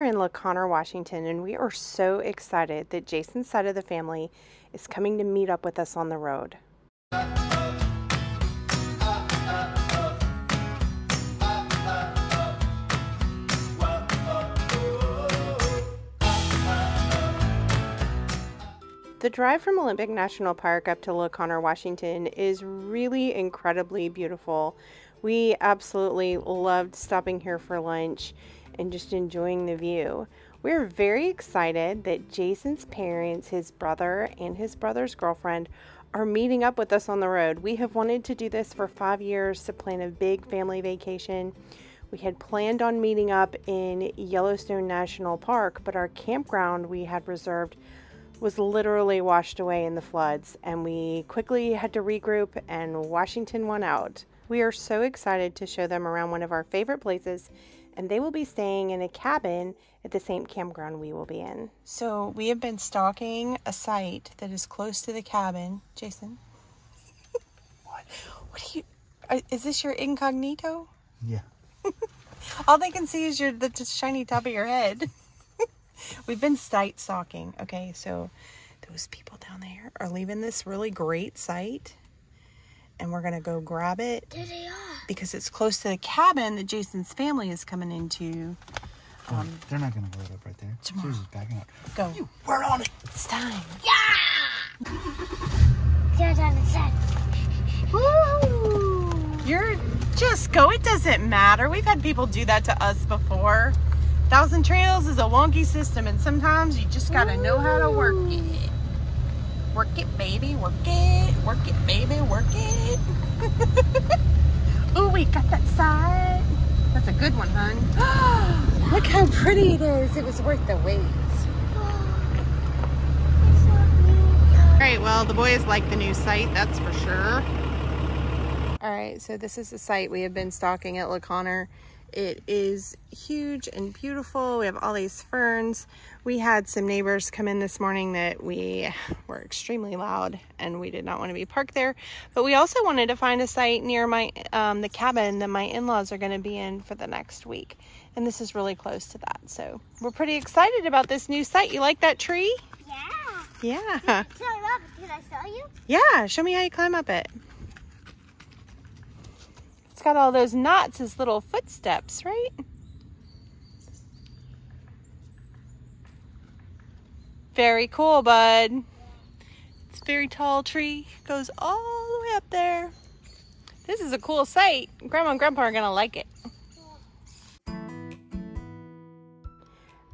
We're in LaConner, Washington, and we are so excited that Jason's side of the family is coming to meet up with us on the road. The drive from Olympic National Park up to LaConner, Washington is really incredibly beautiful. We absolutely loved stopping here for lunch and just enjoying the view. We're very excited that Jason's parents, his brother, and his brother's girlfriend are meeting up with us on the road. We have wanted to do this for 5 years, to plan a big family vacation. We had planned on meeting up in Yellowstone National Park, but our campground we had reserved was literally washed away in the floods, and we quickly had to regroup, and Washington won out. We are so excited to show them around one of our favorite places, and they will be staying in a cabin at the same campground we will be in. So we have been stalking a site that is close to the cabin. Jason, what are you, is this your incognito? Yeah. All they can see is the shiny top of your head. We've been site stalking. Okay, so those people down there are leaving this really great site, and we're gonna go grab it. There they are. Because it's close to the cabin that Jason's family is coming into. They're not gonna blow it up right there. Tomorrow. She's just backing up. Go. You were on it. It's time. Yeah. There's on the set. Woo! You're just go. It doesn't matter. We've had people do that to us before. Thousand Trails is a wonky system, and sometimes you just gotta know how to work it. Work it, baby, work it. Work it, baby, work it. Ooh, we got that side. That's a good one, hon. Look how pretty it is. It was worth the wait. All right, well, the boys like the new site, that's for sure. All right, so this is the site we have been stalking at LaConner. It is huge and beautiful. We have all these ferns. We had some neighbors come in this morning that we were extremely loud, and we did not want to be parked there. But we also wanted to find a site near my the cabin that my in-laws are going to be in for the next week. And this is really close to that. So we're pretty excited about this new site. You like that tree? Yeah. Yeah. Did you climb up? Did I tell you? Yeah. Show me how you climb up it. It's got all those knots as little footsteps, right? Very cool, bud. It's a very tall tree. It goes all the way up there. This is a cool sight. Grandma and Grandpa are gonna like it.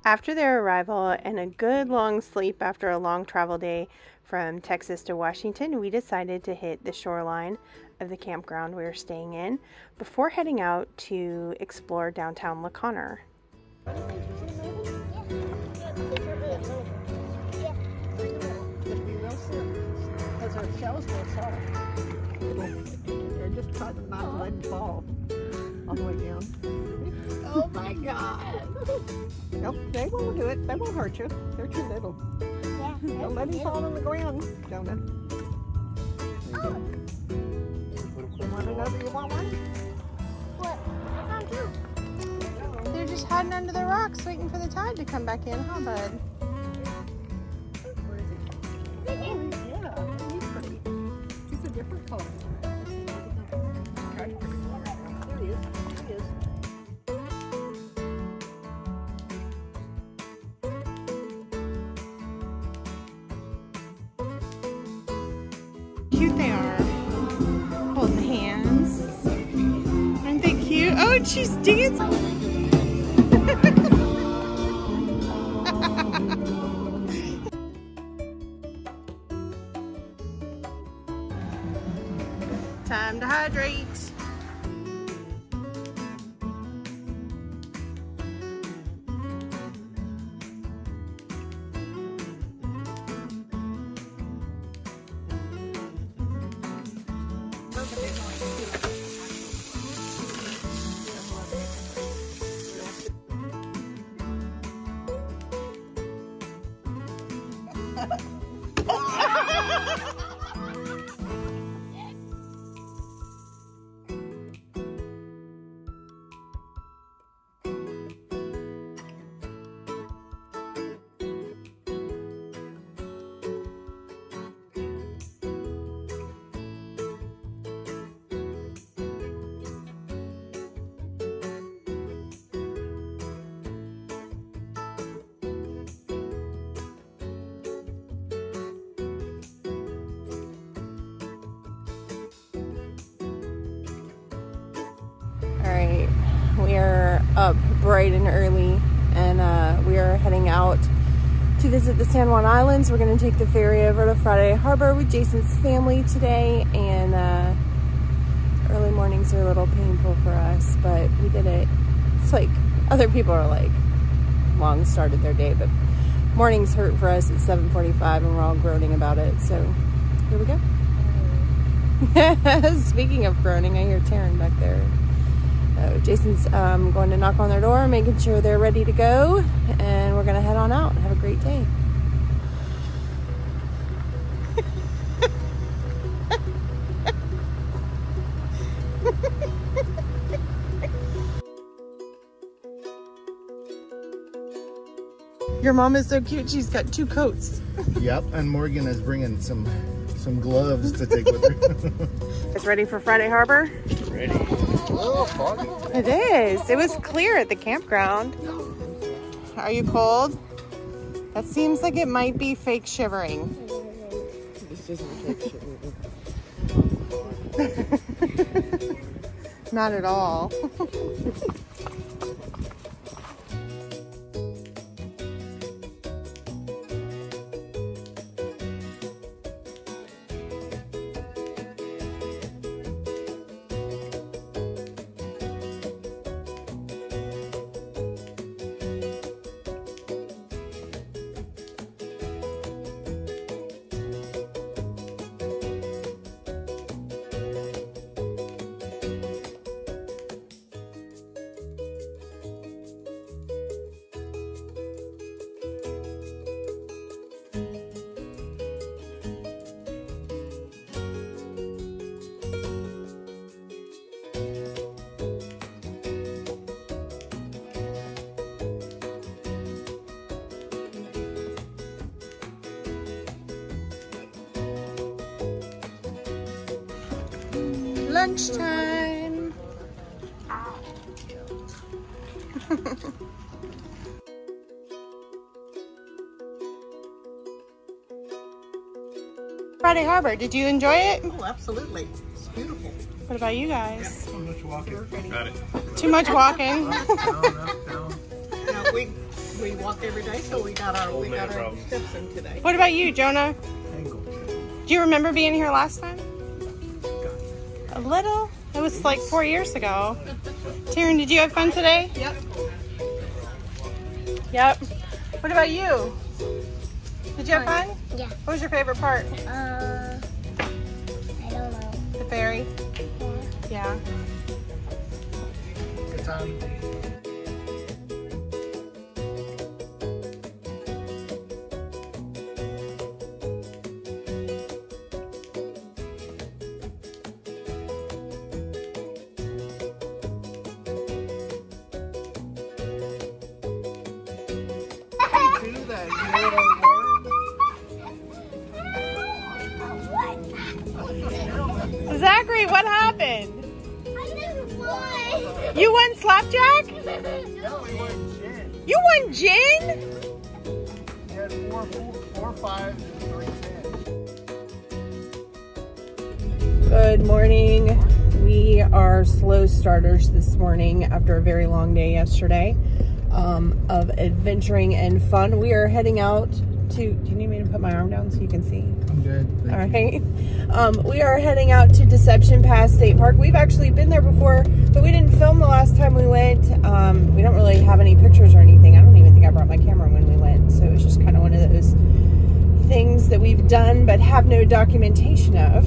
After their arrival and a good long sleep after a long travel day from Texas to Washington, we decided to hit the shoreline of the campground we were staying in before heading out to explore downtown LaConner. All the way down. Oh my God. Nope, they won't do it. They won't hurt you. They're too little. Yeah. Don't let him fall on the ground, Jonah. Oh. You want another? You want one? What? I found two. They're just hiding under the rocks waiting for the tide to come back in, huh, bud? Where is he? Yeah, he's pretty. He's a different color. Cute they are, holding hands. Aren't they cute? Oh, she's dancing. Time to hydrate. We are up bright and early, and we are heading out to visit the San Juan Islands. We're going to take the ferry over to Friday Harbor with Jason's family today, and early mornings are a little painful for us, but we did it. It's like other people are like long started their day, but mornings hurt for us at 7:45, and we're all groaning about it, so here we go. Speaking of groaning, I hear Taryn back there. Jason's going to knock on their door, making sure they're ready to go, and we're going to head on out. Have a great day. Your mom is so cute. She's got two coats. Yep, and Morgan is bringing some gloves to take with her. It's ready for Friday Harbor? Ready. Oh, foggy. It is. It was clear at the campground. Are you cold? That seems like it might be fake shivering. This isn't fake shivering. Not at all. Lunchtime. Friday Harbor, did you enjoy it? Oh, absolutely. It's beautiful. What about you guys? Yeah, too much walking. Got it. Too much walking. No, we walk every day, so we got our steps in today. What about you, Jonah? Do you remember being here last time? A little? It was like 4 years ago. Taryn, did you have fun today? Yep. Yep. What about you? Did you have fun? Yeah. What was your favorite part? I don't know. The ferry? Yeah. Yeah. Good time. Zachary, what happened? I just won. You won slapjack? No, we won gin. You won gin? We had four fives, and 3 tens. Good morning. We are slow starters this morning after a very long day yesterday. Of adventuring and fun. We are heading out to, do you need me to put my arm down so you can see? I'm good. Alright. We are heading out to Deception Pass State Park. We've actually been there before, but we didn't film the last time we went. We don't really have any pictures or anything. I don't even think I brought my camera when we went, so it was just kind of one of those things that we've done but have no documentation of.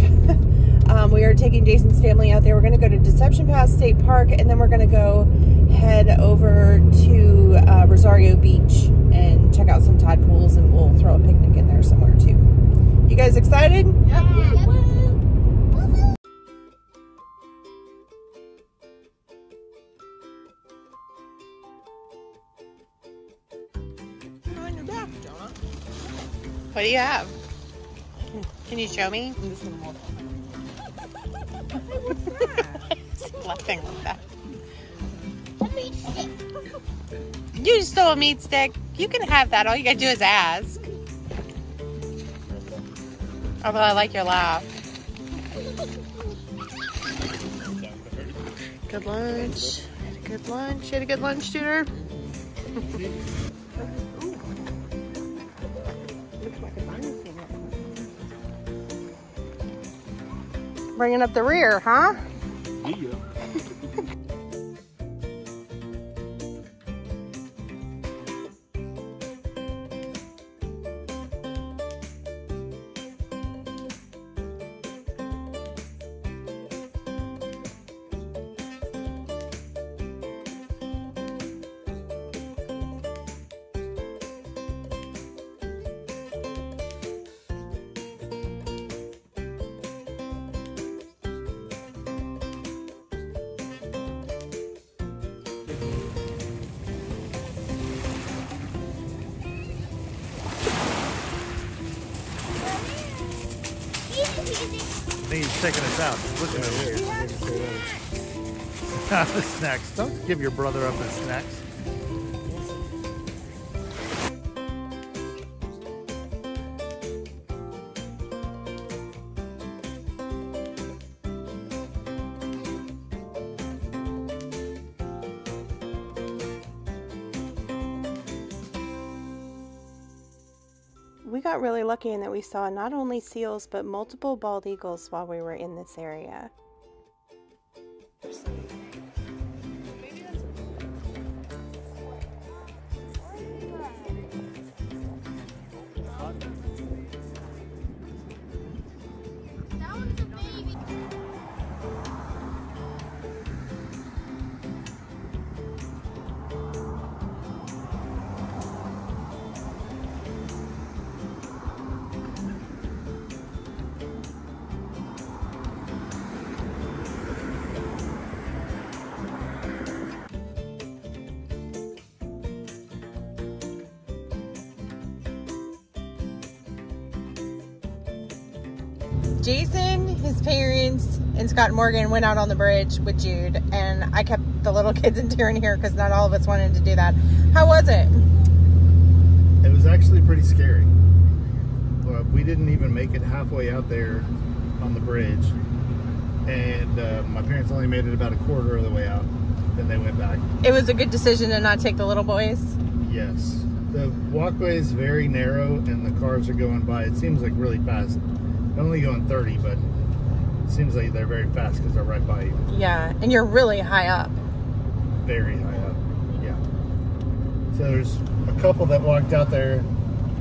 We are taking Jason's family out there. We're going to go to Deception Pass State Park, and then we're going to go head over to Rosario Beach and check out some tide pools, and we'll throw a picnic in there somewhere too. You guys excited? Yeah. On your back, Jonah. What do you have? Can you show me? I'm just gonna hold on. What's that? Nothing like that. You stole a meat stick. You can have that. All you gotta do is ask. Although I like your laugh. Good lunch. Good lunch. You had a good lunch, Tudor? Ooh. Looks like a dinosaur. Bringing up the rear, huh? Yeah. He's checking us out. He's looking over here. The snacks. Don't give your brother up his snacks. We got really lucky in that we saw not only seals, but multiple bald eagles while we were in this area. Jason, his parents, and Scott and Morgan went out on the bridge with Jude, and I kept the little kids in Taryn here because not all of us wanted to do that. How was it? It was actually pretty scary. We didn't even make it halfway out there on the bridge, and my parents only made it about a quarter of the way out, then they went back. It was a good decision to not take the little boys? Yes. The walkway is very narrow, and the cars are going by. It seems like really fast. I'm only going 30, but it seems like they're very fast because they're right by you. Yeah, and you're really high up. Very high up, yeah. So there's a couple that walked out there.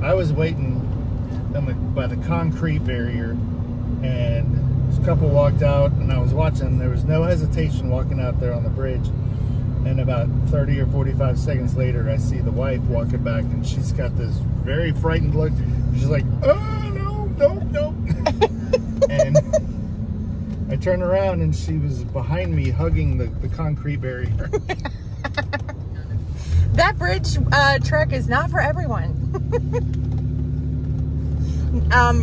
I was waiting by the concrete barrier, and this couple walked out, and I was watching. There was no hesitation walking out there on the bridge. And about 30 or 45 seconds later, I see the wife walking back, and she's got this very frightened look. She's like, oh, no, no, no. And I turned around and she was behind me hugging the concrete barrier. That bridge trek is not for everyone.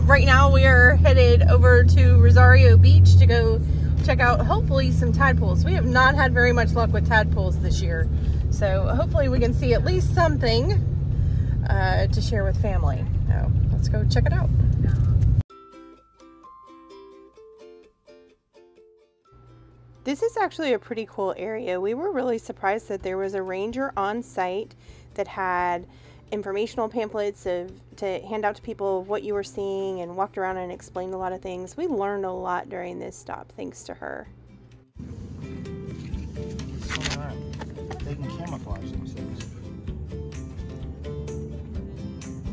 Right now we are headed over to Rosario Beach to go check out hopefully some tadpoles. We have not had very much luck with tadpoles this year, so hopefully we can see at least something to share with family. So let's go check it out. This is actually a pretty cool area. We were really surprised that there was a ranger on site that had informational pamphlets to hand out to people of what you were seeing, and walked around and explained a lot of things. We learned a lot during this stop, thanks to her. They can camouflage themselves.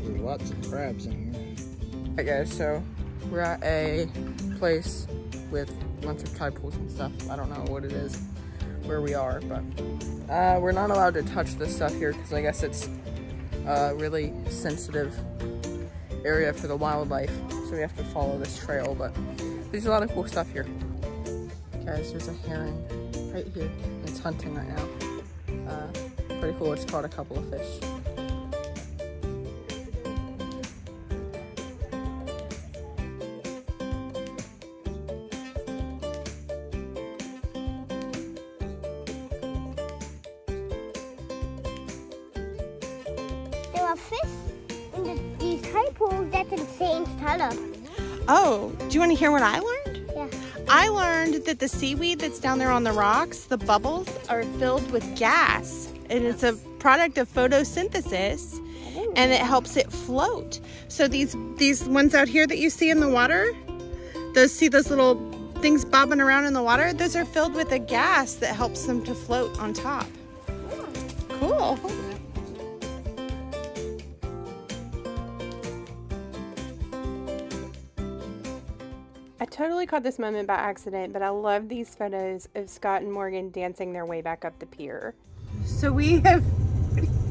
There's lots of crabs in here. Alright guys, so we're at a place with bunch of tadpoles and stuff. I don't know what it is where we are, but we're not allowed to touch this stuff here because I guess it's a really sensitive area for the wildlife, so we have to follow this trail. But there's a lot of cool stuff here. Guys, there's a heron right here. It's hunting right now. Pretty cool. It's caught a couple of fish. Oh, do you want to hear what I learned? Yeah. I learned that the seaweed that's down there on the rocks, the bubbles are filled with gas, and it's a product of photosynthesis, and it helps it float. So these ones out here that you see in the water, those little things bobbing around in the water, those are filled with a gas that helps them to float on top. Cool. I totally caught this moment by accident, but I love these photos of Scott and Morgan dancing their way back up the pier. So what are you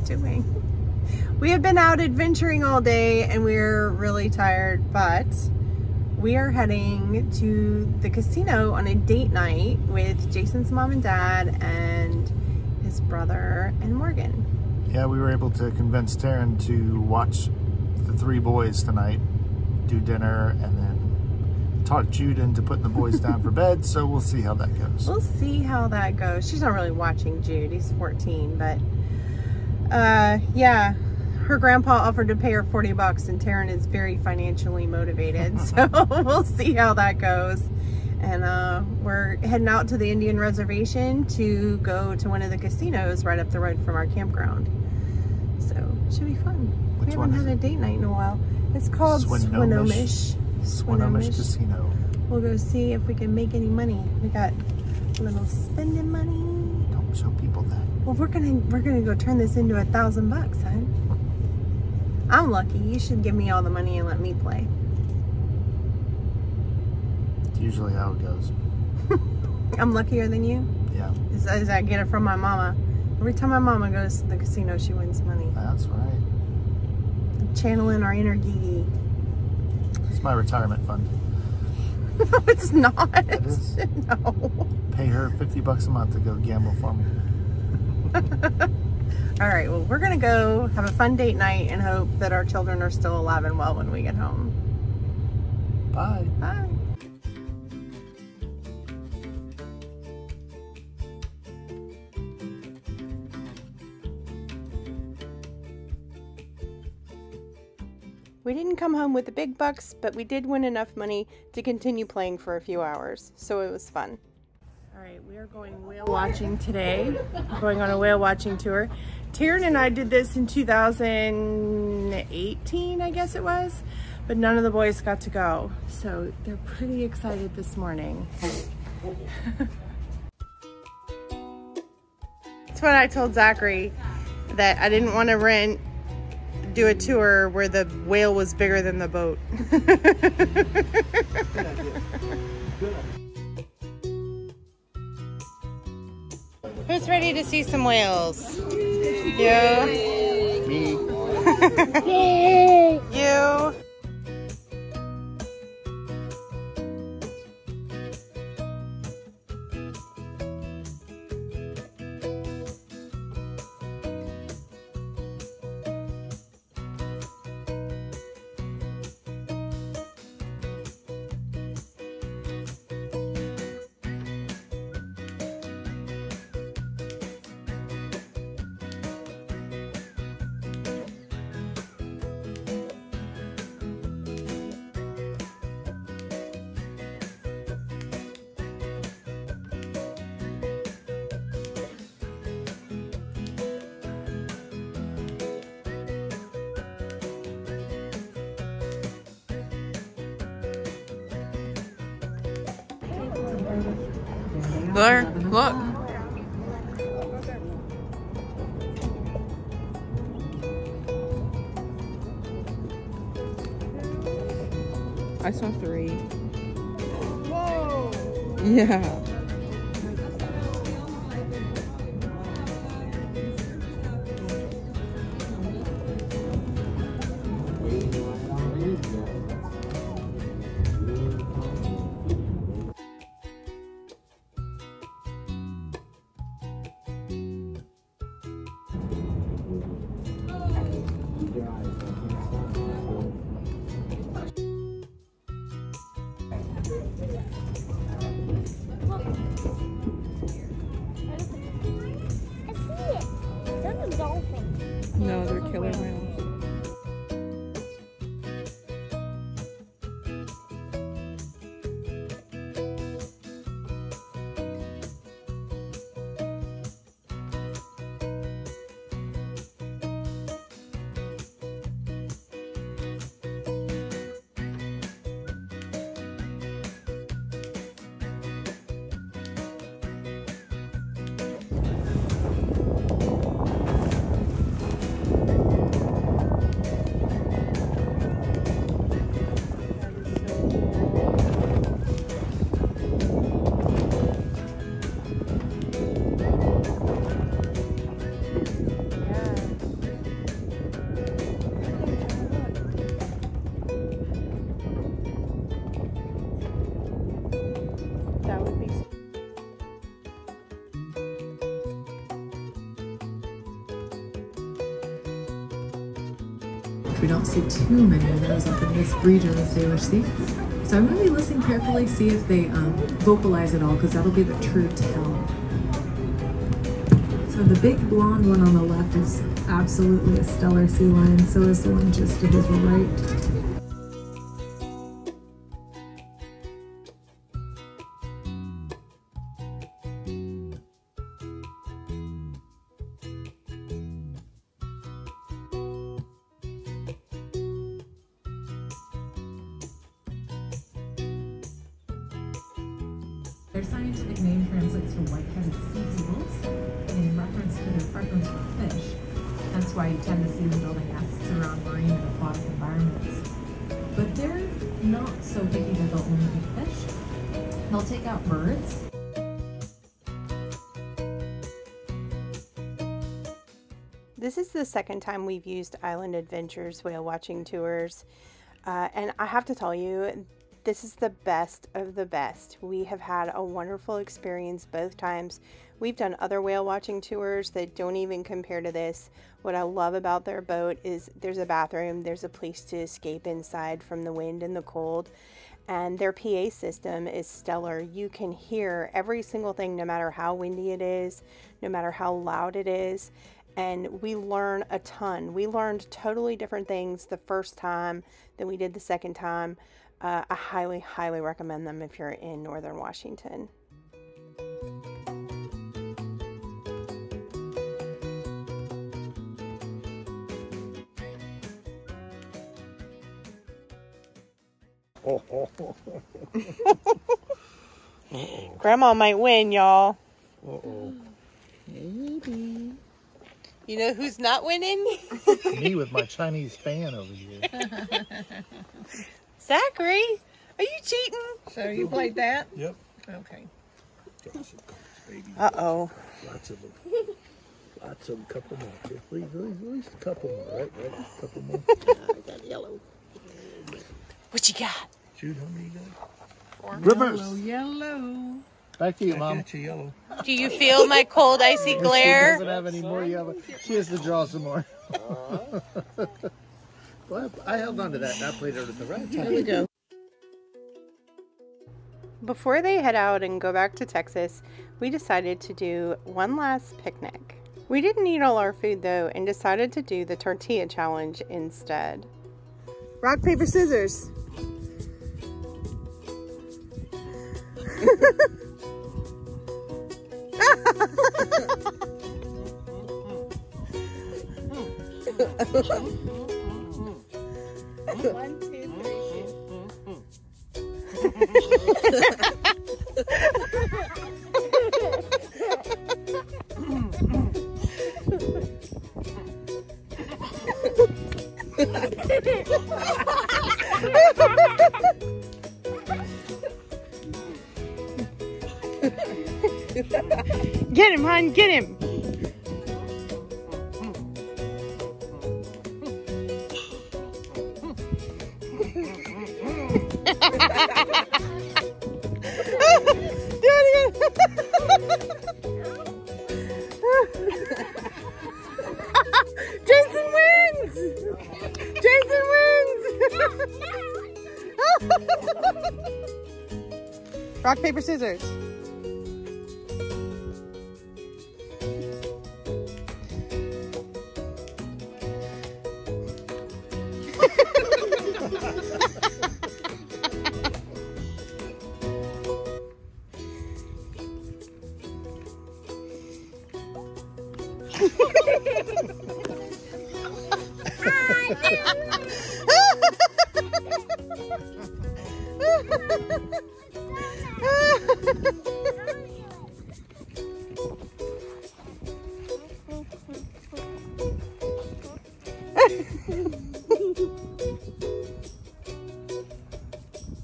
doing? We have been out adventuring all day and we're really tired, but we are heading to the casino on a date night with Jason's mom and dad and his brother and Morgan. Yeah, we were able to convince Taryn to watch the three boys tonight, do dinner, and then talk Jude into putting the boys down for bed, so we'll see how that goes. We'll see how that goes. She's not really watching Jude. He's 14, but yeah, her grandpa offered to pay her 40 bucks, and Taryn is very financially motivated, so we'll see how that goes. And we're heading out to the Indian Reservation to go to one of the casinos right up the road from our campground. So it should be fun. We haven't had a date night in a while. It's called Swinomish. Swinomish Casino. We'll go see if we can make any money. We got a little spending money. Don't show people that. Well, we're gonna go turn this into $1,000 bucks, hon. I'm lucky. You should give me all the money and let me play. It's usually how it goes. I'm luckier than you. Yeah. Is I get it from my mama. Every time my mama goes to the casino, she wins money. That's right. I'm channeling our inner Gigi. It's my retirement fund. No, it's not. It is. No. Pay her 50 bucks a month to go gamble for me. All right, well, we're going to go have a fun date night and hope that our children are still alive and well when we get home. Bye. Bye. We didn't come home with the big bucks, but we did win enough money to continue playing for a few hours, so it was fun. All right, we are going whale watching today. We're going on a whale watching tour. Taryn and I did this in 2018, I guess it was, but none of the boys got to go, so they're pretty excited this morning. That's what I told Zachary, that I didn't want to do a tour where the whale was bigger than the boat. Good idea. Good idea. Who's ready to see some whales? Yeah. Me. You. There, look. I saw three. Whoa! Yeah. No, they're killer whales. We don't see too many of those up in this region of the Salish Sea. So I'm going to be listening carefully, see if they vocalize at all, because that'll be the true tell. So the big blonde one on the left is absolutely a stellar sea lion, so is the one just to his right. Their scientific name translates to white-headed sea eagles in reference to their preference for fish. That's why you tend to see them building nests around marine and aquatic environments. But they're not so picky that they'll only eat fish. They'll take out birds. This is the second time we've used Island Adventures whale watching tours, and I have to tell you, this is the best of the best. We have had a wonderful experience both times. We've done other whale watching tours that don't even compare to this. What I love about their boat is there's a bathroom, there's a place to escape inside from the wind and the cold, and their PA system is stellar. You can hear every single thing, no matter how windy it is, no matter how loud it is, and we learn a ton. We learned totally different things the first time than we did the second time. I highly, highly recommend them if you're in Northern Washington. Uh-oh. Grandma might win, y'all. Uh-oh. Maybe. You know who's not winning? Me with my Chinese fan over here. Zachary, are you cheating? So you played that? Yep. Okay. Uh-oh. Lots of them. Lots of them. Couple more. At least a couple more, right? A couple more. I got yellow. What you got? Jude, how many you got? Rivers. Yellow. Back to you, Mom. You yellow. Do you feel my cold, icy glare? She doesn't have any more yellow. She has to draw some more. Well, I held on to that and I played it at the right time. There we go. Before they head out and go back to Texas, we decided to do one last picnic. We didn't eat all our food though and decided to do the tortilla challenge instead. Rock, paper, scissors. One, two, three. Get him, hon, get him. Rock, paper, scissors.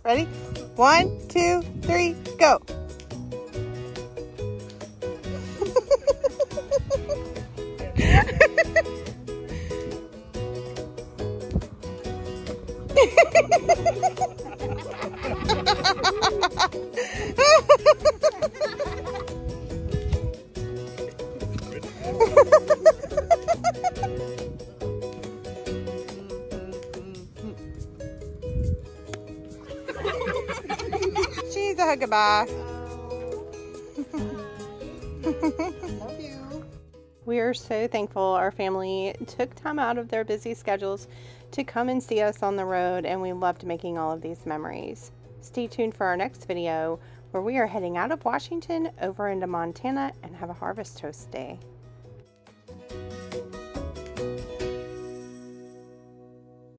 Ready? 1, 2, 3, go! Say goodbye. Love you. We are so thankful our family took time out of their busy schedules to come and see us on the road, and we loved making all of these memories. Stay tuned for our next video where we are heading out of Washington over into Montana and have a harvest toast day.